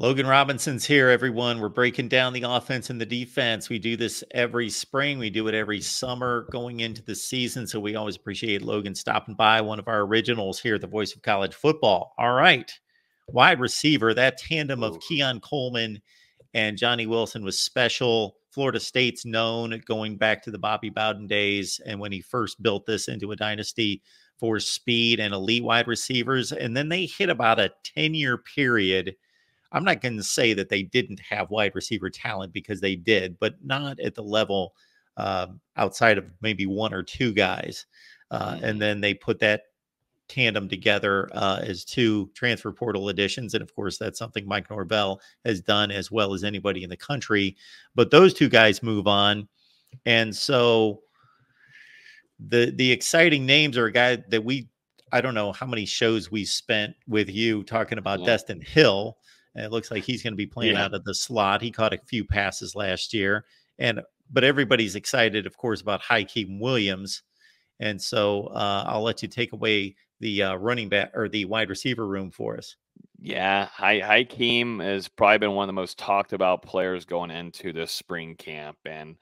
Logan Robinson's here, everyone. We're breaking down the offense and the defense. We do this every spring. We do it every summer going into the season. So we always appreciate Logan stopping by, one of our originals here at the Voice of College Football. All right. Wide receiver, that tandem of Keon Coleman and Johnny Wilson was special. Florida State's known going back to the Bobby Bowden days and when he first built this into a dynasty for speed and elite wide receivers. And then they hit about a 10-year period. I'm not going to say that they didn't have wide receiver talent, because they did, but not at the level outside of maybe one or two guys. And then they put that tandem together as two transfer portal additions. And of course, that's something Mike Norvell has done as well as anybody in the country. But those two guys move on. And so the exciting names are a guy that I don't know how many shows we spent with you talking about. Yeah. Destin Hill. It looks like he's going to be playing out of the slot. He caught a few passes last year. But everybody's excited, of course, about Hakeem Williams. And so I'll let you take away the running back or the wide receiver room for us. Yeah, Hakeem has probably been one of the most talked about players going into this spring camp. And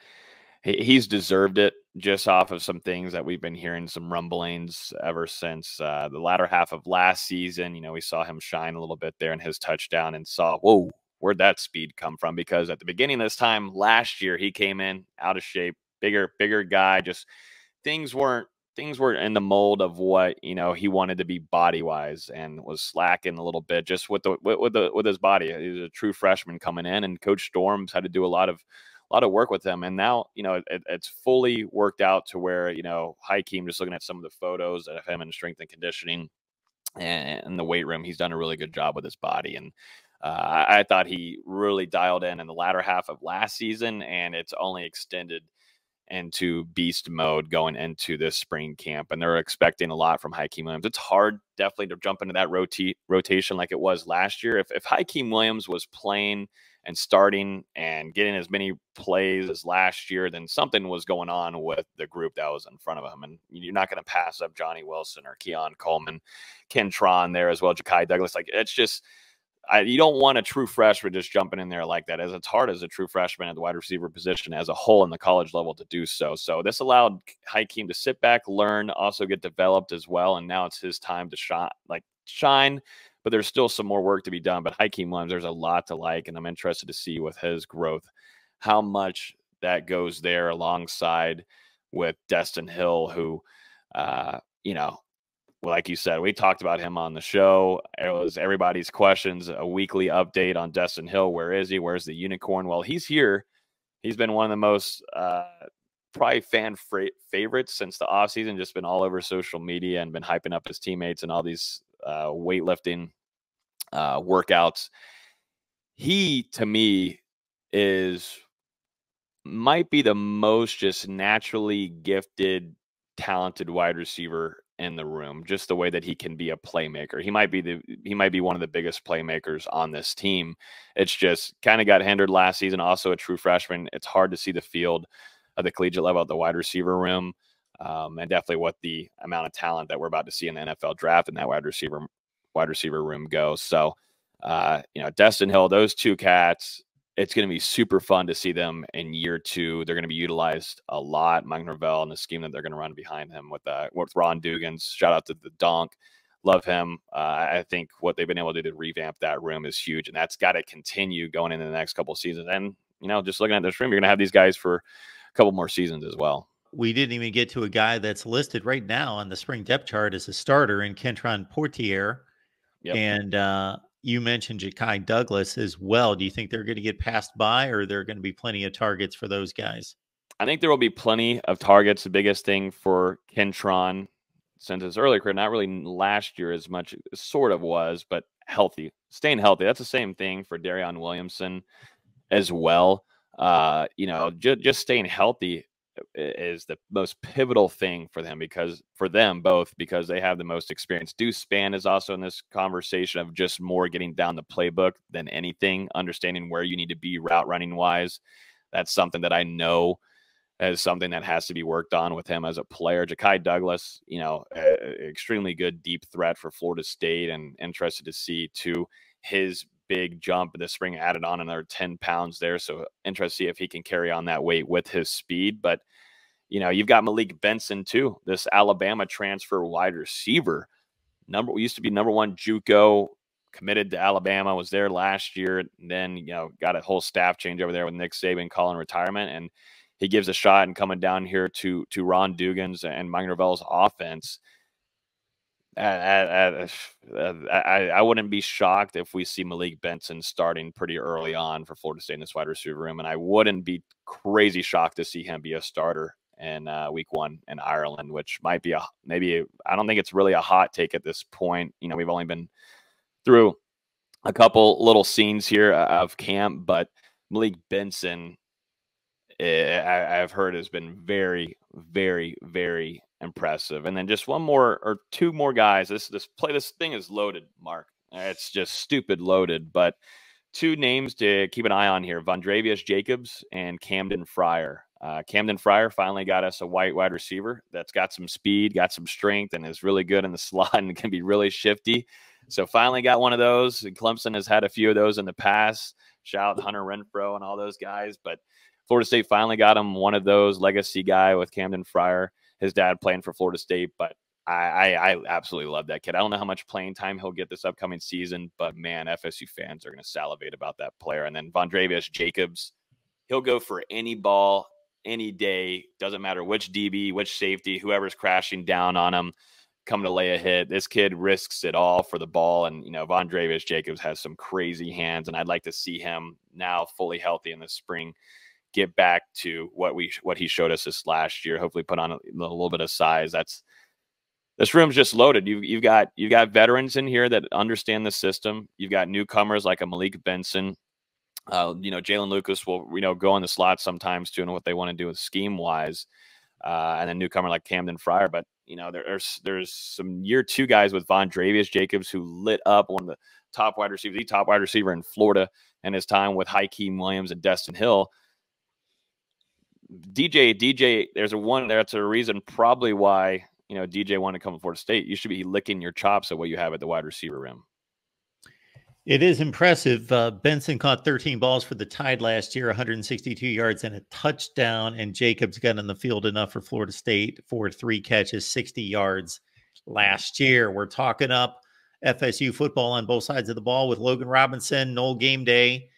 he's deserved it just off of some things that we've been hearing, some rumblings ever since the latter half of last season. You know, we saw him shine a little bit there in his touchdown and saw, whoa, where'd that speed come from? Because at the beginning of this time last year, he came in out of shape, bigger guy. Just things weren't in the mold of what, you know, he wanted to be body wise, and was slacking a little bit just with his body. He was a true freshman coming in, and Coach Storms had to do a lot of work with them. And now, you know, it's fully worked out to where, you know, Hakeem, just looking at some of the photos of him in strength and conditioning and the weight room, he's done a really good job with his body. And I thought he really dialed in the latter half of last season, and it's only extended into beast mode going into this spring camp. And they're expecting a lot from Hakeem Williams. It's hard, definitely, to jump into that rotation like it was last year. If Hakeem Williams was playing and starting and getting as many plays as last year, then something was going on with the group that was in front of him. And you're not going to pass up Johnny Wilson or Keon Coleman, Kentron there as well, Ja'Kai Douglas. Like, it's just, you don't want a true freshman just jumping in there like that, as it's hard as a true freshman at the wide receiver position as a whole in the college level to do so. So this allowed Hakeem to sit back, learn, also get developed as well. And now it's his time to shine. But there's still some more work to be done. But Hakeem Williams, there's a lot to like, and I'm interested to see with his growth how much that goes there alongside with Destin Hill, who, you know, like you said, we talked about him on the show. It was everybody's questions, a weekly update on Destin Hill. Where is he? Where's the unicorn? Well, he's here. He's been one of the most probably fan favorites since the offseason, just been all over social media and been hyping up his teammates and all these weightlifting workouts. He, to me, might be the most just naturally gifted, talented wide receiver in the room. Just the way that he can be a playmaker. He might be one of the biggest playmakers on this team. It's just kind of got hindered last season. Also a true freshman. It's hard to see the field at the collegiate level at the wide receiver room. And definitely what the amount of talent that we're about to see in the NFL draft in that wide receiver room goes. So, you know, Destin Hill, those two cats, it's going to be super fun to see them in year two. They're going to be utilized a lot. Mike Norvell and the scheme that they're going to run behind him with Ron Dugans. Shout out to the Donk. Love him. I think what they've been able to do to revamp that room is huge, and that's got to continue going into the next couple of seasons. And, you know, just looking at this room, you're going to have these guys for a couple more seasons as well. We didn't even get to a guy that's listed right now on the spring depth chart as a starter in Kentron Portier. Yep. And you mentioned Ja'Kai Douglas as well. Do you think they're going to get passed by, or there are going to be plenty of targets for those guys? I think there will be plenty of targets. The biggest thing for Kentron since his early career, not really last year as much, sort of was, but healthy, staying healthy. That's the same thing for Darion Williamson as well. You know, just staying healthy is the most pivotal thing for them, because for them both, because they have the most experience. Deuce Span is also in this conversation of just more getting down the playbook than anything, understanding where you need to be route running wise. That's something that I know as something that has to be worked on with him as a player. Ja'Kai Douglas, you know, extremely good deep threat for Florida State, and interested to see to his big jump in the spring, added on another 10 pounds there. So interesting to see if he can carry on that weight with his speed. But, you know, you've got Malik Benson too, this Alabama transfer wide receiver. We used to be #1 JUCO, committed to Alabama, was there last year. And then, you know, got a whole staff change over there with Nick Saban calling retirement. And he gives a shot and coming down here to Ron Dugan's and Mike Norvell's offense. I wouldn't be shocked if we see Malik Benson starting pretty early on for Florida State in this wide receiver room. And I wouldn't be crazy shocked to see him be a starter in week 1 in Ireland, which might be I don't think it's really a hot take at this point. You know, we've only been through a couple little scenes here of camp, but Malik Benson, I've heard, has been very, very, very impressive. And then just one more or two more guys. This thing is loaded, Mark. It's just stupid loaded. But two names to keep an eye on here: Vondarius Jacobs and Camden Fryer. Camden Fryer finally got us a white wide receiver that's got some speed, got some strength, and is really good in the slot and can be really shifty. So finally got one of those. And Clemson has had a few of those in the past. Shout out Hunter Renfro and all those guys. But Florida State finally got him one of those, legacy guy with Camden Fryer. His dad playing for Florida State, but I absolutely love that kid. I don't know how much playing time he'll get this upcoming season, but man, FSU fans are going to salivate about that player. And then Vondarius Jacobs, he'll go for any ball, any day. Doesn't matter which DB, which safety, whoever's crashing down on him, come to lay a hit. This kid risks it all for the ball. And, you know, Vondarius Jacobs has some crazy hands, and I'd like to see him now fully healthy in the spring get back to what he showed us this last year, hopefully put on a little bit of size. This room's just loaded. You've got veterans in here that understand the system. You've got newcomers like a Malik Benson. You know, Jalen Lucas will, you know, go in the slot sometimes too, and what they want to do with scheme wise. And a newcomer like Camden Fryer. But, you know, there's some year 2 guys with Vondarius Jacobs who lit up one of the top wide receivers, the top wide receiver in Florida in his time, with Hakeem Williams and Destin Hill. DJ, there's a one. That's a reason probably why, you know, DJ wanted to come to Florida State. You should be licking your chops at what you have at the wide receiver room. It is impressive. Benson caught 13 balls for the Tide last year, 162 yards and a touchdown. And Jacobs got on the field enough for Florida State for 3 catches, 60 yards last year. We're talking up FSU football on both sides of the ball with Logan Robinson, Noel Game Day,